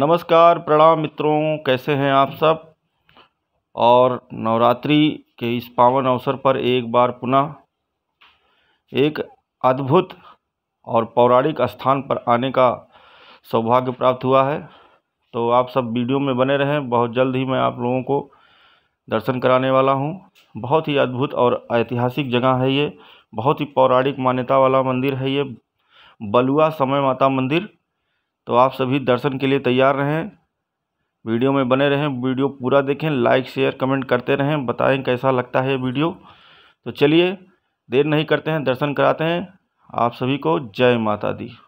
नमस्कार प्रणाम मित्रों, कैसे हैं आप सब। और नवरात्रि के इस पावन अवसर पर एक बार पुनः एक अद्भुत और पौराणिक स्थान पर आने का सौभाग्य प्राप्त हुआ है। तो आप सब वीडियो में बने रहें, बहुत जल्द ही मैं आप लोगों को दर्शन कराने वाला हूं। बहुत ही अद्भुत और ऐतिहासिक जगह है ये, बहुत ही पौराणिक मान्यता वाला मंदिर है ये बलुआ समय माता मंदिर। तो आप सभी दर्शन के लिए तैयार रहें, वीडियो में बने रहें, वीडियो पूरा देखें, लाइक शेयर कमेंट करते रहें, बताएं कैसा लगता है वीडियो। तो चलिए देर नहीं करते हैं, दर्शन कराते हैं आप सभी को। जय माता दी।